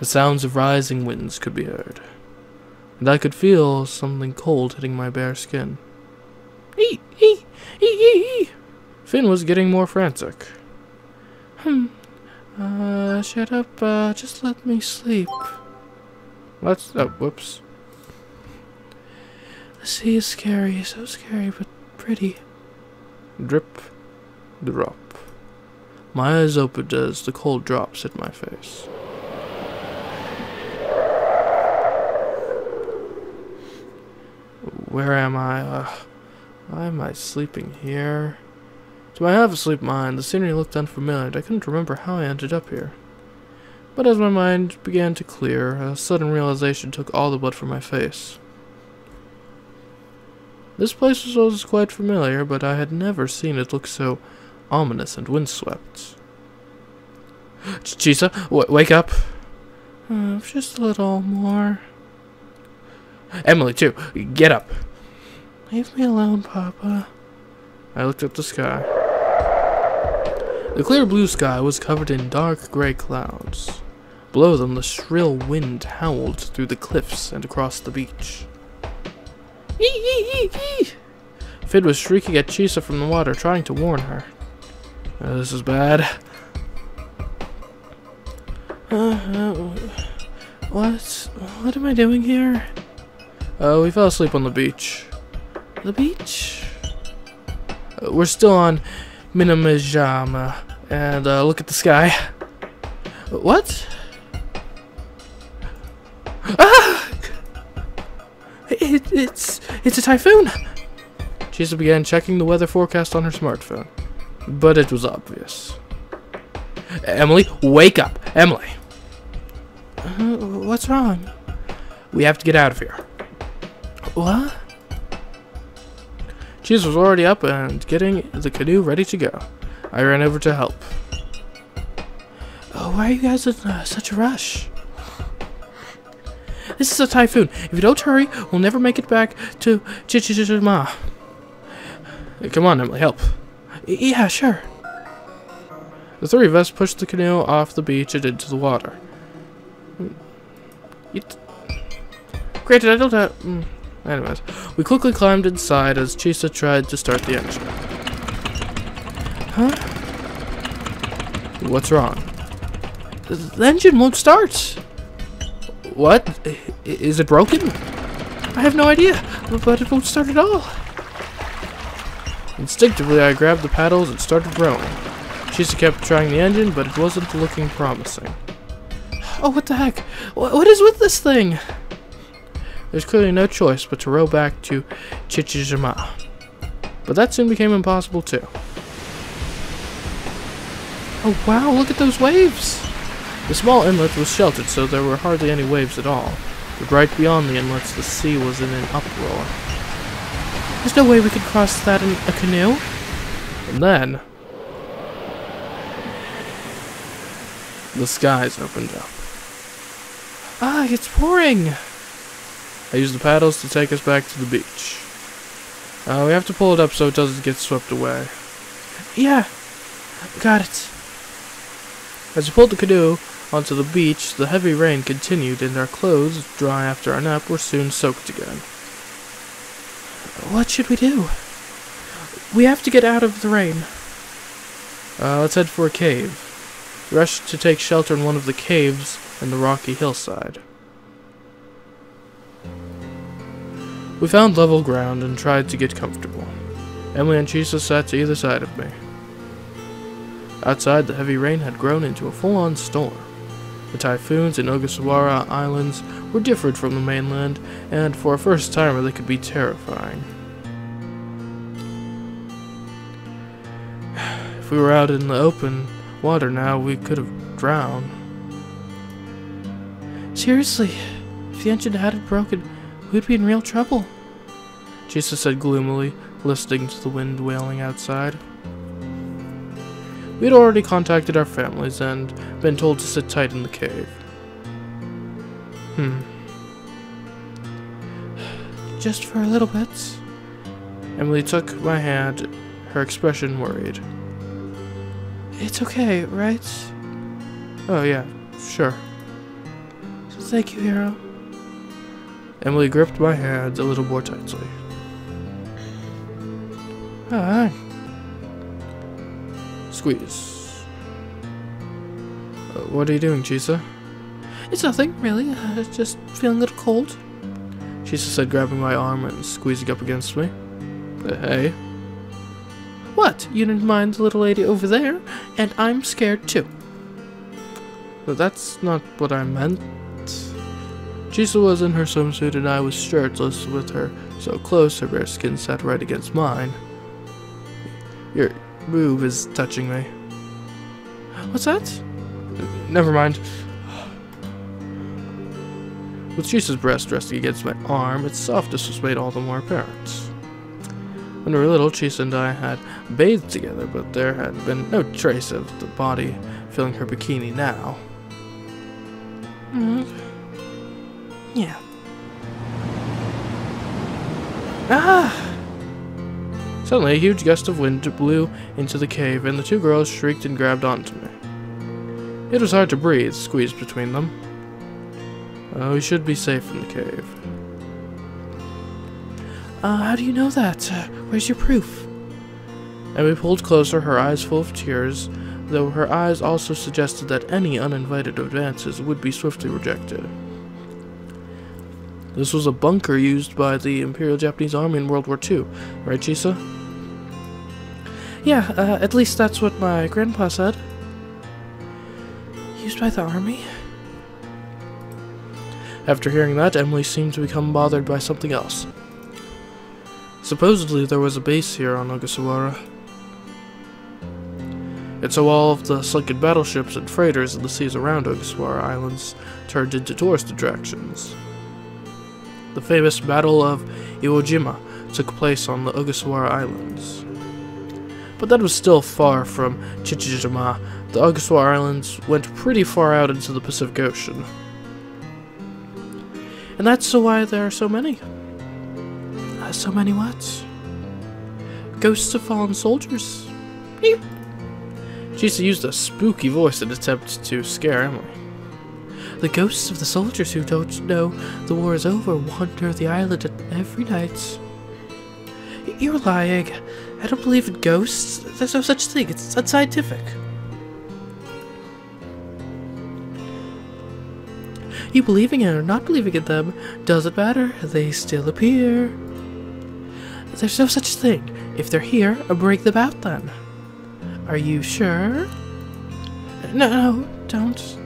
The sounds of rising winds could be heard, and I could feel something cold hitting my bare skin. Ee, ee, ee, ee, ee. Finn was getting more frantic. Shut up, just let me sleep. Whoops. The sea is scary, so scary, but pretty. Drip, drop. My eyes opened as the cold drops hit my face. Where am I? Why am I sleeping here? To my half-asleep mind, the scenery looked unfamiliar, and I couldn't remember how I ended up here. But as my mind began to clear, a sudden realization took all the blood from my face. This place was quite familiar, but I had never seen it look so ominous and windswept. Chichisa, wake up! Just a little more. Emily, too! Get up! Leave me alone, Papa. I looked at the sky. The clear blue sky was covered in dark gray clouds. Below them, the shrill wind howled through the cliffs and across the beach. Ee, ee, ee, ee. Finn was shrieking at Chisa from the water, trying to warn her. This is bad. What? What am I doing here? We fell asleep on the beach. The beach? We're still on Minamijima, and look at the sky. What? It's a typhoon! Chisa began checking the weather forecast on her smartphone, but it was obvious. Emily, wake up! Emily! What's wrong? We have to get out of here. What? Chisa was already up and getting the canoe ready to go. I ran over to help. Oh, why are you guys in such a rush? This is a typhoon. If you don't hurry, we'll never make it back to Chichijima. Come on, Emily, help. Yeah, sure. The three of us pushed the canoe off the beach and into the water. Granted, I don't have... Anyways, we quickly climbed inside as Chisa tried to start the engine. Huh? What's wrong? The engine won't start! What? Is it broken? I have no idea, but it won't start at all. Instinctively, I grabbed the paddles and started rowing. Chisa kept trying the engine, but it wasn't looking promising. Oh, what the heck? What is with this thing? There's clearly no choice but to row back to Chichijima. But that soon became impossible, too. Oh, wow, look at those waves! The small inlet was sheltered, so there were hardly any waves at all, but right beyond the inlets the sea was in an uproar. There's no way we could cross that in a canoe. And then... the skies opened up. Ah, it's pouring! I used the paddles to take us back to the beach. We have to pull it up so it doesn't get swept away. Yeah! Got it! As we pulled the canoe onto the beach, the heavy rain continued, and our clothes, dry after our nap, were soon soaked again. What should we do? We have to get out of the rain. Let's head for a cave. We rushed to take shelter in one of the caves in the rocky hillside. We found level ground and tried to get comfortable. Emily and Chisa sat to either side of me. Outside, the heavy rain had grown into a full-on storm. The typhoons in Ogasawara Islands were different from the mainland, and for a first-timer they could be terrifying. If we were out in the open water now, we could have drowned. Seriously, if the engine hadn't broken, we'd be in real trouble, Chisa said gloomily, listening to the wind wailing outside. We had already contacted our families and been told to sit tight in the cave. Just for a little bit. Emily took my hand, her expression worried. It's okay, right? Oh yeah, sure. Thank you, hero. Emily gripped my hands a little more tightly. Hi. Squeeze. What are you doing, Chisa? It's nothing, really. Just feeling a little cold. Chisa said, grabbing my arm and squeezing up against me. Hey. What? You didn't mind the little lady over there, and I'm scared too. But that's not what I meant. Chisa was in her swimsuit and I was shirtless with her so close her bare skin sat right against mine. Your boob is touching me. What's that? Never mind. With Chisa's breast resting against my arm, its softness was made all the more apparent. When we were little, Chisa and I had bathed together, but there had been no trace of the body filling her bikini now. Yeah. Ah! Suddenly, a huge gust of wind blew into the cave, and the two girls shrieked and grabbed onto me. It was hard to breathe, squeezed between them. We should be safe in the cave. How do you know that? Where's your proof? And we pulled closer, her eyes full of tears, though her eyes also suggested that any uninvited advances would be swiftly rejected. This was a bunker used by the Imperial Japanese Army in World War II, right, Chisa? Yeah, at least that's what my grandpa said. Used by the army? After hearing that, Emily seemed to become bothered by something else. Supposedly, there was a base here on Ogasawara. And so all of the sunken battleships and freighters in the seas around Ogasawara Islands turned into tourist attractions. The famous Battle of Iwo Jima took place on the Ogasawara Islands. But that was still far from Chichijima. The Ogasawara Islands went pretty far out into the Pacific Ocean. And that's why there are so many. So many what? Ghosts of fallen soldiers. Eep. Chisa used a spooky voice in an attempt to scare Emily. The ghosts of the soldiers who don't know the war is over wander the island every night. You're lying. I don't believe in ghosts. There's no such thing. It's unscientific. You believing in or not believing in them doesn't matter. They still appear. There's no such thing. If they're here, break them out then. Are you sure? No, don't.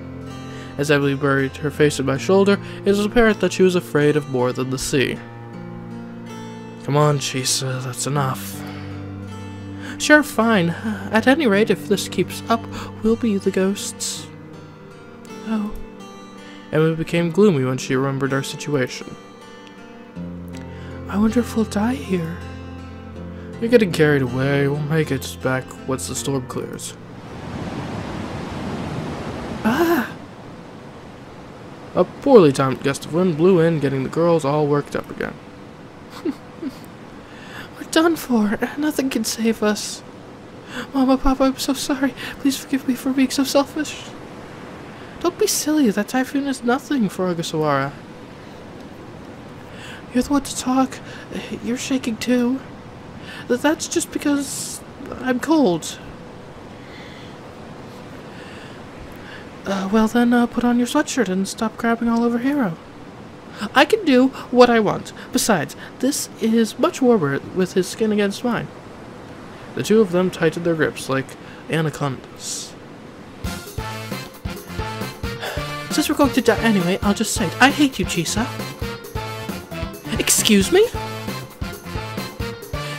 As Emily buried her face in my shoulder, it was apparent that she was afraid of more than the sea. Come on, Chisa, that's enough. Sure, fine. At any rate, if this keeps up, we'll be the ghosts. Oh. Emily became gloomy when she remembered our situation. I wonder if we'll die here. You're getting carried away. We'll make it back once the storm clears. Ah! A poorly timed gust of wind blew in, getting the girls all worked up again. We're done for. Nothing can save us. Mama, Papa, I'm so sorry. Please forgive me for being so selfish. Don't be silly. That typhoon is nothing for Ogasawara. You're the one to talk. You're shaking too. That's just because I'm cold. Well then, put on your sweatshirt and stop crabbing all over Hero. I can do what I want. Besides, this is much warmer with his skin against mine. The two of them tightened their grips like anacondas. Since we're going to die anyway, I'll just say it. I hate you, Chisa. Excuse me?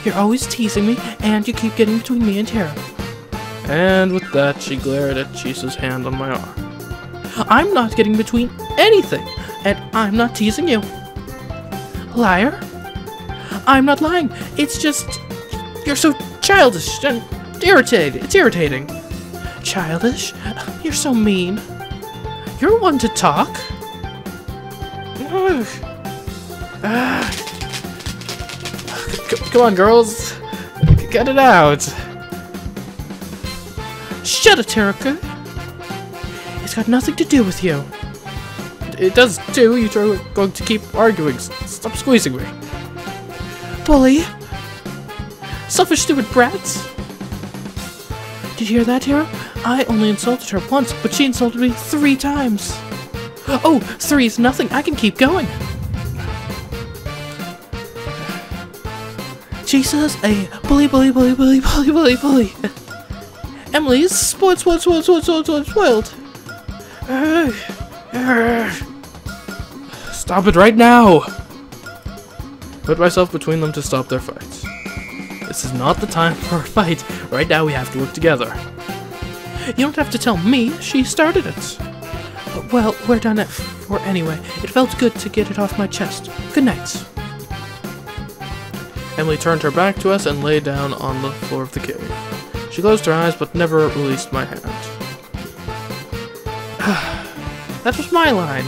You're always teasing me, and you keep getting between me and Tara. And with that, she glared at Chisa's hand on my arm. I'm not getting between anything, and I'm not teasing you. Liar. I'm not lying. It's just... you're so childish and irritated. It's irritating. Childish? You're so mean. You're one to talk. Ugh. Come on, girls. Get it out. Shut it, Terika. It's got nothing to do with you. It does too. You two are going to keep arguing. Stop squeezing me. Bully! Selfish stupid brats! Did you hear that, Hero? I only insulted her once, but she insulted me 3 times! Oh, 3's nothing! I can keep going! Jesus, a bully! Emily is spoiled! Stop it right now! Put myself between them to stop their fights. This is not the time for a fight. Right now we have to work together. You don't have to tell me, she started it. Well, we're done for anyway. It felt good to get it off my chest. Good night. Emily turned her back to us and lay down on the floor of the cave. She closed her eyes but never released my hand. That was my line.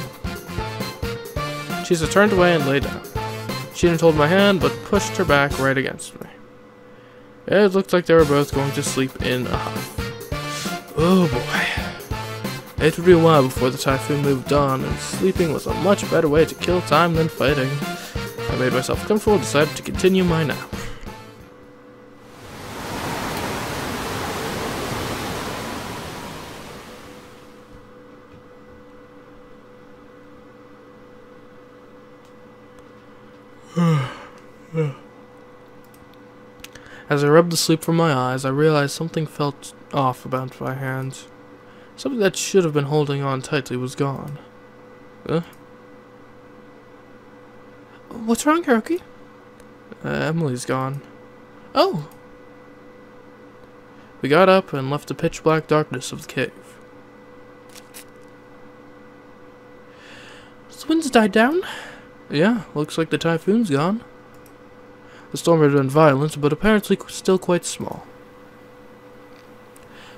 She turned away and lay down. She didn't hold my hand, but pushed her back right against me. It looked like they were both going to sleep in a huff. Oh boy. It would be a while before the typhoon moved on, and sleeping was a much better way to kill time than fighting. I made myself comfortable and decided to continue my nap. As I rubbed the sleep from my eyes, I realized something felt off about my hands. Something that should have been holding on tightly was gone. Huh? What's wrong, Hiroki? Emily's gone. Oh! We got up and left the pitch-black darkness of the cave. The wind's died down? Yeah, looks like the typhoon's gone. The storm had been violent, but apparently still quite small.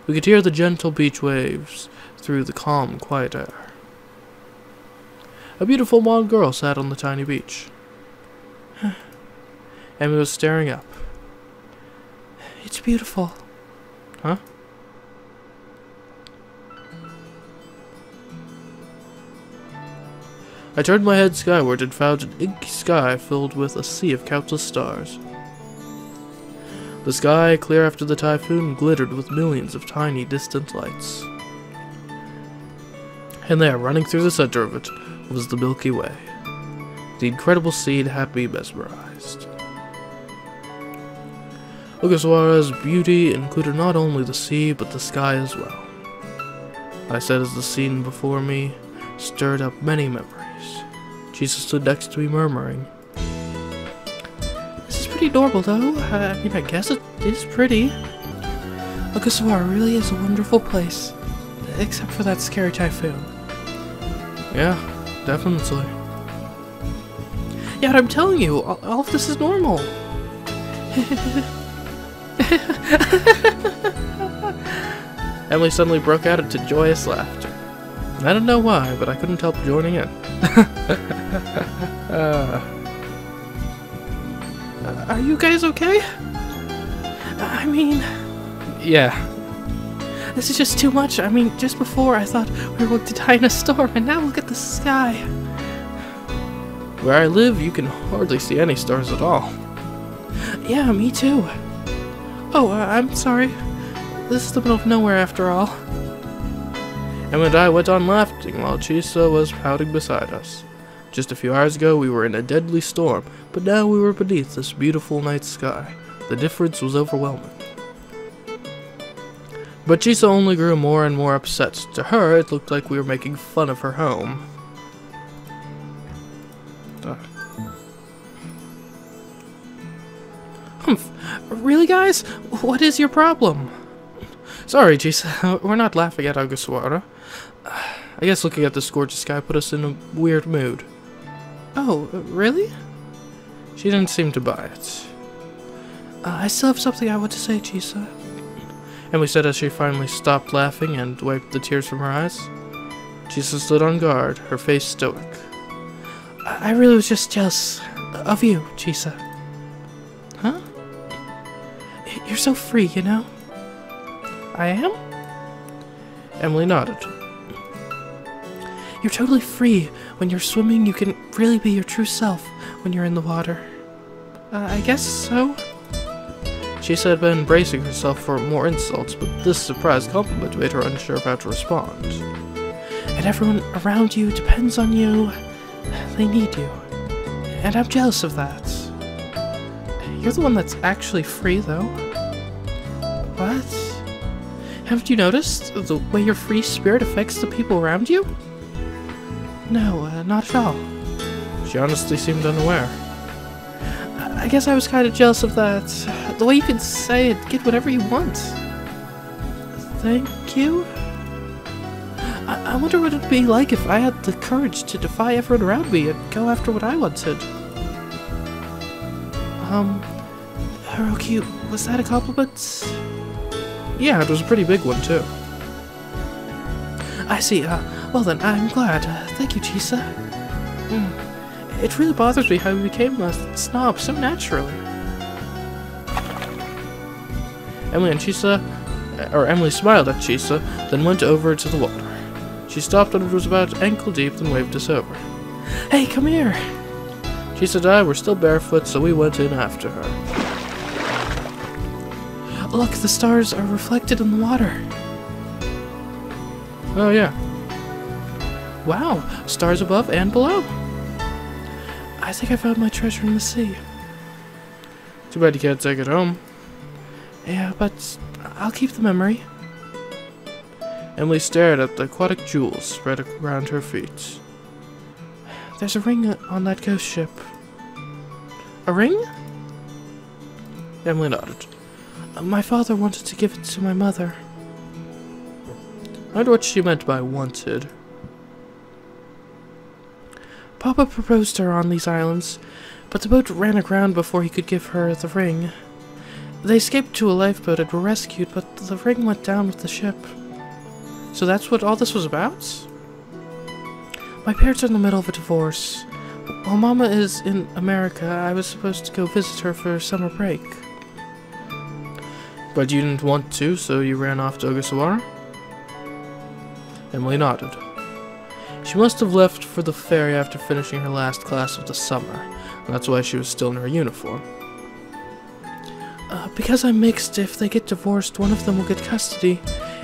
We could hear the gentle beach waves through the calm, quiet air. A beautiful blonde girl sat on the tiny beach. Emily was staring up. It's beautiful. Huh? I turned my head skyward and found an inky sky filled with a sea of countless stars. The sky, clear after the typhoon, glittered with millions of tiny, distant lights. And there, running through the center of it, was the Milky Way. The incredible scene had me mesmerized. Ogasawara's beauty included not only the sea, but the sky as well. I said as the scene before me stirred up many memories. Jesus stood next to me, murmuring, "This is pretty adorable, though. I mean, I guess it is pretty. Ogasawara really is a wonderful place, except for that scary typhoon." Yeah, definitely. Yeah, but I'm telling you, all of this is normal. Emily suddenly broke out into joyous laughter. I don't know why, but I couldn't help joining in. Are you guys okay? I mean... Yeah. This is just too much. I mean, just before I thought we were going to die in a storm, and now look at the sky. Where I live, you can hardly see any stars at all. Yeah, me too. Oh, I'm sorry. This is the middle of nowhere after all. Emma and I went on laughing while Chisa was pouting beside us. Just a few hours ago we were in a deadly storm, but now we were beneath this beautiful night sky. The difference was overwhelming. But Chisa only grew more and more upset. To her, it looked like we were making fun of her home. Humph. Really, guys? What is your problem? Sorry, Chisa. We're not laughing at Ogasawara. I guess looking at this gorgeous sky put us in a weird mood. Oh, really? She didn't seem to buy it. I still have something I want to say, Chisa. Emily said as she finally stopped laughing and wiped the tears from her eyes. Chisa stood on guard, her face stoic. I really was just jealous of you, Chisa. Huh? You're so free, you know? I am? Emily nodded. You're totally free. When you're swimming, you can really be your true self when you're in the water. I guess so? She had been bracing herself for more insults, but this surprise compliment made her unsure of how to respond. And everyone around you depends on you. They need you. And I'm jealous of that. You're the one that's actually free, though. What? Haven't you noticed the way your free spirit affects the people around you? No, not at all. She honestly seemed unaware. I guess I was kind of jealous of that. The way you can say it, get whatever you want. Thank you? I wonder what it'd be like if I had the courage to defy everyone around me and go after what I wanted. Haruki, was that a compliment? Yeah, it was a pretty big one, too. I see, well then, I'm glad. Thank you, Chisa. It really bothers me how we became a snob so naturally. Emily smiled at Chisa, then went over to the water. She stopped when it was about ankle deep and waved us over. Hey, come here! Chisa and I were still barefoot, so we went in after her. Look, the stars are reflected in the water. Oh, yeah. Wow, stars above and below. I think I found my treasure in the sea. Too bad you can't take it home. Yeah, but I'll keep the memory. Emily stared at the aquatic jewels spread around her feet. There's a ring on that ghost ship. A ring? Emily nodded. My father wanted to give it to my mother. I wonder what she meant by wanted. Papa proposed to her on these islands, but the boat ran aground before he could give her the ring. They escaped to a lifeboat and were rescued, but the ring went down with the ship. So that's what all this was about? My parents are in the middle of a divorce. While Mama is in America, I was supposed to go visit her for summer break. But you didn't want to, so you ran off to Ogasawara? Emily nodded. She must have left for the ferry after finishing her last class of the summer, and that's why she was still in her uniform. Because I'm mixed, if they get divorced, one of them will get custody,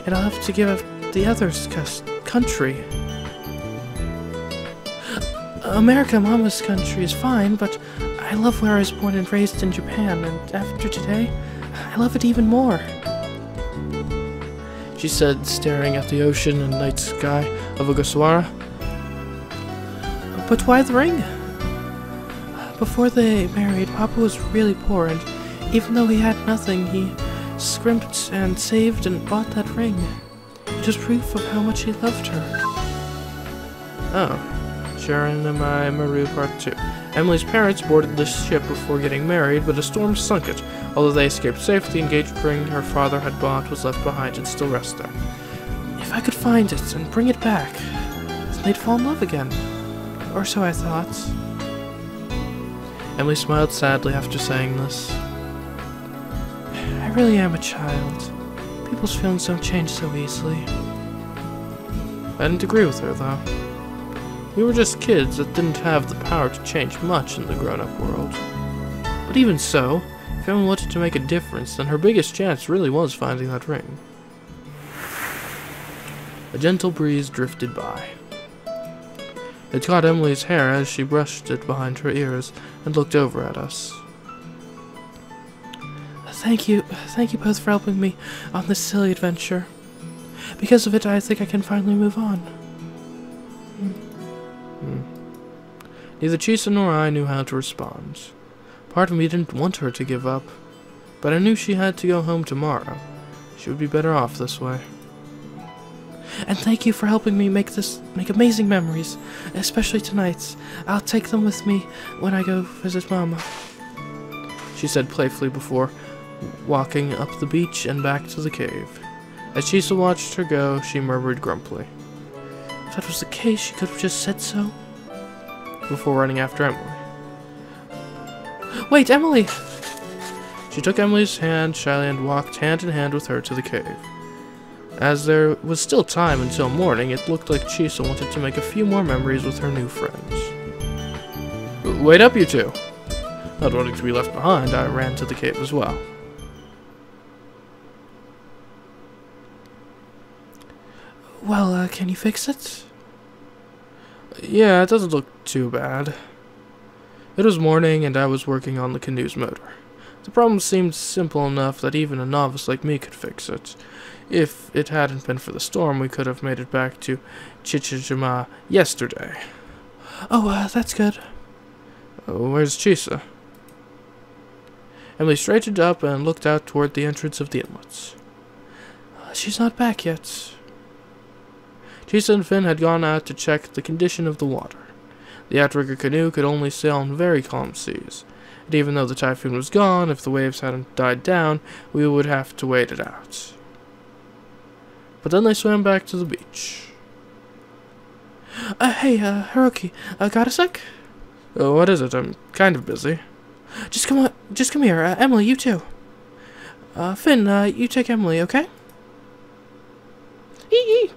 and I'll have to give up the other's country. America, Mama's country, is fine, but I love where I was born and raised in Japan, and after today, I love it even more. She said, staring at the ocean and night sky of Ogasawara. But why the ring? Before they married, Papa was really poor, and even though he had nothing, he scrimped and saved and bought that ring. Just proof of how much he loved her. Oh. Sharon and my Maru Part 2. Emily's parents boarded this ship before getting married, but a storm sunk it. Although they escaped safely, the engagement ring her father had bought was left behind and still rests there. If I could find it and bring it back, they'd fall in love again. Or so I thought. Emily smiled sadly after saying this. I really am a child. People's feelings don't change so easily. I didn't agree with her, though. We were just kids that didn't have the power to change much in the grown-up world. But even so, if Emily wanted to make a difference, then her biggest chance really was finding that ring. A gentle breeze drifted by. It caught Emily's hair as she brushed it behind her ears and looked over at us. Thank you both for helping me on this silly adventure. Because of it, I think I can finally move on. Neither Chisa nor I knew how to respond. Part of me didn't want her to give up, but I knew she had to go home tomorrow. She would be better off this way. And thank you for helping me make amazing memories, especially tonight. I'll take them with me when I go visit Mama. She said playfully before walking up the beach and back to the cave. As Chisa watched her go, she murmured grumpily. If that was the case, she could have just said so. Before running after Emily. Wait, Emily! She took Emily's hand shyly and walked hand in hand with her to the cave. As there was still time until morning, it looked like Chisa wanted to make a few more memories with her new friends. Wait up, you two! Not wanting to be left behind, I ran to the cave as well. Well, can you fix it? Yeah, it doesn't look too bad. It was morning, and I was working on the canoe's motor. The problem seemed simple enough that even a novice like me could fix it. If it hadn't been for the storm, we could have made it back to Chichijima yesterday. Oh, that's good. Where's Chisa? Emily straightened up and looked out toward the entrance of the inlets. She's not back yet. Chisa and Finn had gone out to check the condition of the water. The outrigger canoe could only sail on very calm seas, and even though the typhoon was gone, if the waves hadn't died down, we would have to wait it out. But then they swam back to the beach. Hey, Hiroki, got a sec? What is it? I'm kind of busy. Just come here. Emily, you too. Finn, you take Emily, okay? Hee-hee!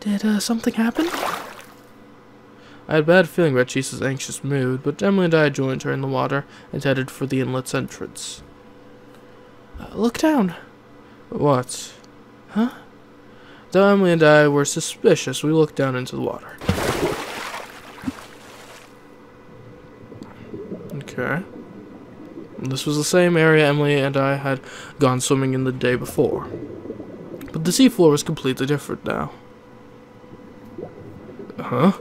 Did, something happen? I had a bad feeling about Chisa's anxious mood, but Emily and I joined her in the water and headed for the inlet's entrance. Look down. What? Huh? Though Emily and I were suspicious, we looked down into the water. Okay. This was the same area Emily and I had gone swimming in the day before. But the seafloor was completely different now. Huh?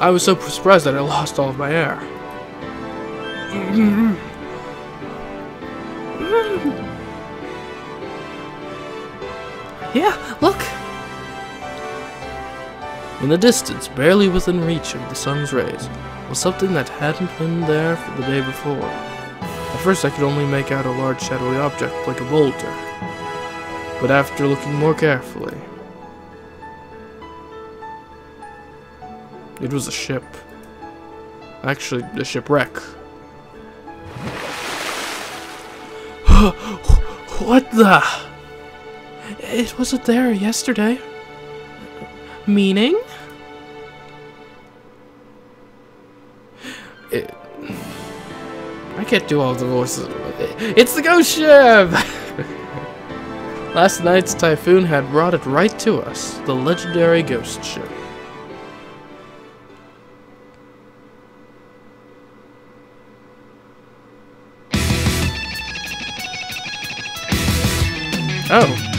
I was so surprised that I lost all of my air. Yeah, look! In the distance, barely within reach of the sun's rays, was something that hadn't been there for the day before. At first I could only make out a large shadowy object like a boulder, but after looking more carefully, it was a ship. Actually, a shipwreck. What the? It wasn't there yesterday. Meaning? I can't do all the voices. It's the ghost ship! Last night's typhoon had brought it right to us, the legendary ghost ship. Oh.